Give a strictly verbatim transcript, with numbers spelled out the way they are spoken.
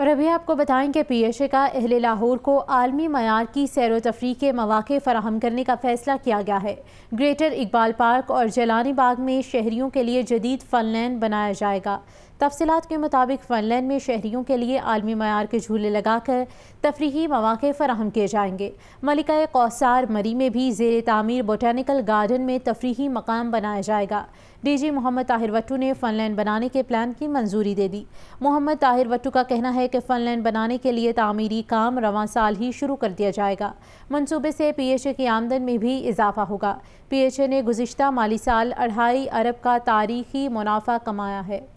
और अभी आपको बताएं कि पी एच ए का अहले लाहौर को आलमी मयार की सैर व तफरी के मौाक़े फ़राहम करने का फ़ैसला किया गया है। ग्रेटर इकबाल पार्क और जिलानी बाग में शहरियों के लिए जदीद फ़न लैन बनाया जाएगा। तफसीलात के मुताबिक फ़न लैन में शहरियों के लिए आलमी मयार के झूले लगाकर तफरीही मौाक़े फ़राहम किए जाएंगे। मलिका-ए-क़सर मरी में भी ज़ेर तामीर बोटैनिकल गार्डन में तफरीही मकाम बनाया जाएगा। डी जी मोहम्मद ताहिर वट्टू ने फ़न लैन बनाने के प्लान की मंजूरी दे दी। मोहम्मद ताहिर वट्टू का कहना है कि फ़न लैन बनाने के लिए तामीरी काम रवां साल ही शुरू कर दिया जाएगा। मनसूबे से पी एच ए की आमदन में भी इजाफा होगा। पी एच ए ने गुज़िश्ता माली साल अढ़ाई अरब का तारीखी मुनाफा कमाया है।